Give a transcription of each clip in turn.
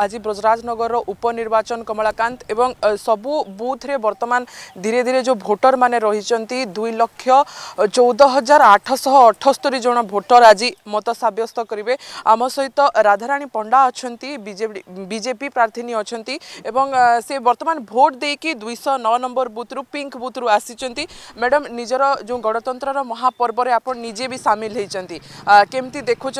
आज ब्रजराजनगर उपनिर्वाचन कमलाकांत एवं सबू बूथ रे वर्तमान धीरे धीरे जो भोटर माने रही 2,14,878 जन भोटर आज मत सब्यस्त करेंगे। आम सहित राधाराणी पंडा अच्छा बीजेपी प्रार्थी अच्छा से वर्तमान भोट देकी 209 नंबर बूथ रु पिंक बूथ रु आसी। मैडम निजर जो गणतंत्र महापर्व आप निजे भी सामिल होती केमती देखुं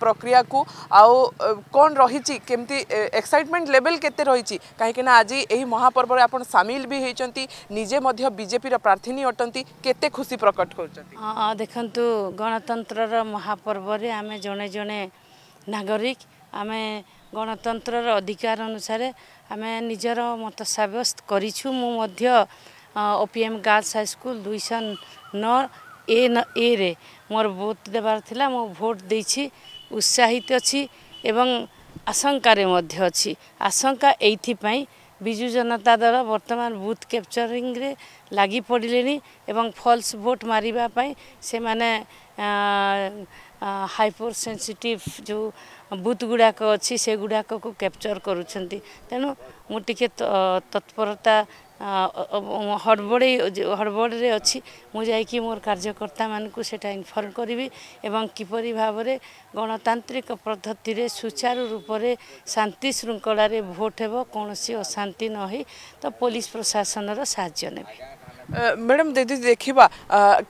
प्रक्रिया को आन रही केमती एक्साइटमेंट लेवल केते रही कहीं आज यही महापर्व में आप सामिल भी होती निजे बीजेपी प्रार्थी अटंती केते खुशी प्रकट कर देखु गणतंत्र महापर्व में आम जड़े जड़े नागरिक आम गणतंत्र अधिकार अनुसार आम निजर मत सब्यस्त करूँ। OPM girls high school 209 A रे मोर वोट देवार थिला मो वोट देछि उत्साहित अछि एवं आशंका रे मध्य अछि। आशंका एथि पई बिजु जनता दल वर्तमान बूथ कैप्चरिंग रे लागी पड़िलेनी एवं फॉल्स वोट मारिबा पई से माने हाइपर सेंसिटिव जो बूथ गुड़ाक अच्छी से गुड़ाक को कैप्चर करूँगी। तेणु मुझे तत्परता हड़बड़े अच्छी मुझे मोर कार्यकर्ता मानू से इनफर्म करी एवं किपरि भाव में गणतांत्रिक पद्धति रे सुचारू रूप से शांति श्रृंखला रे भोट हेब कौन अशांति न हो तो पुलिस प्रशासन रो साहाय्य नेबे। मैडम दीदी देखा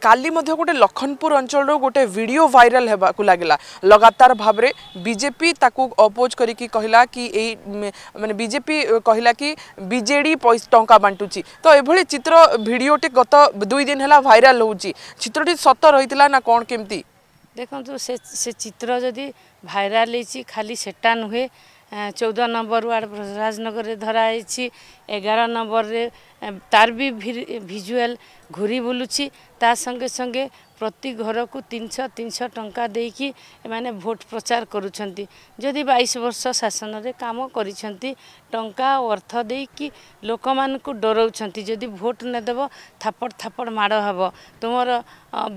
काली गोटे लखनपुर अंचल गोटे वीडियो वायरल होगा लगला लगातार भाव में बीजेपी ताकू अपोज करी कहला कि माने बीजेपी कहला कि बीजेडी टंका बांटुची तो ये चित्र वीडियोटे गत 2 दिन है वायरल होची चित्रटी सत रही ना कौन केमती देखो से चित्र जदि वायरल होती खाली सेटा नुहे 14 नंबर वार्ड ब्रजराजनगर धराई 11 नंबर रे तार भी भिजुआल घूरी बुलुची ता संगे संगे प्रति घर को 300 टंका देकी एमाने भोट प्रचार करुछंती। जदि 22 वर्ष शासन रे काम करिसंती टंका अर्थ देकी लोक मान को डराउछंती जदि भोट न देबो थापड़ थापड़ माड़ हबो तुमर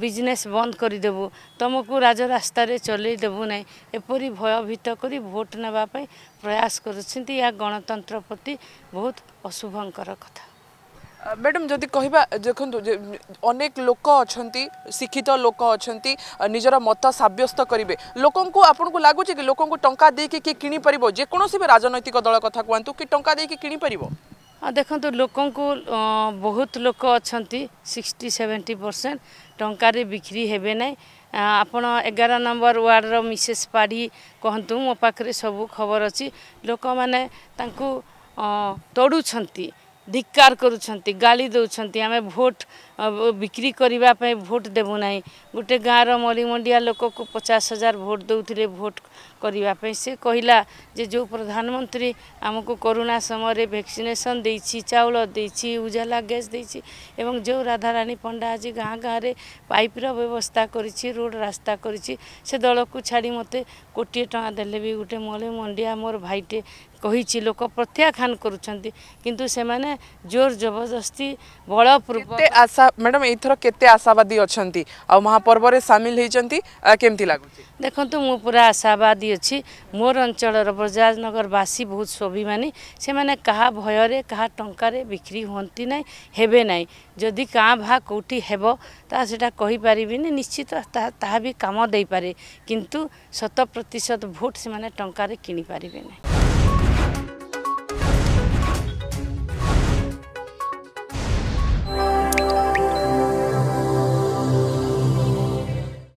बिजनेस बंद करदेबू तुमको राजरास्ता रे चलै देबू नै एपरी भयभीत करी भोट नेबा पई प्रयास करुछंती। या गणतंत्र प्रति बहुत अशुभंकर कथा। मैडम जदि कहबा देखु अनेक लोक अच्छा शिक्षित लोक अच्छा निजर मत सब्यस्त करेंगे लोकं को आपन को लगुच कि लोक टंका देके कि किणी परिबो जेकोसी भी राजनैतिक दल कथा कहतु कि टंका देके किणी परिबो। देखो लोक बहुत लोक अच्छा 60-70% टंका रे बिक्री हेबे नै। आपण 11 नंबर वार्ड रो मिसेस पाढ़ी कहतु मो पाखरे सब खबर अछि लोक माने तांकू तोडु छंती धिक्कार करुँच गाली दौरान आम भोट बिक्री करने भोट देवु ना गोटे गाँव ररिमंडिया लोक को 50,000 भोट दौते भोट करने से कहला जो प्रधानमंत्री आमको कोरोना समय वैक्सीनेशन दे चाउल दे उजाला गैस दे जो राधाराणी पंडा आज गाँ गाँव पाइप्र व्यवस्था करी रोड रास्ता करी से दल को छाड़ी मते 1 कोटी टंका देले भी गोटे मले मंडिया मोर भाईटे कही लोक प्रत्याख्यान करुँच किंतु से माने जोर जबरदस्ती बलपूर्वक आशा। मैडम एथर केते आशावादी अच्छा महापर्व में सामिल होती केमती लगुच देखो मु पूरा आशावादी अच्छी मोर अंचल ब्रजराजनगर बासी बहुत स्वाभिमानी से माने कहा भय रे कहा टंका रे बिक्री होती ना हेबे ना जदि कहाँ भा कौटी हेब ताटा कहीपरि निश्चित ताहा भी काम दे पारे किंतु 100% भोट से टंका रे किनी पारिबे ना।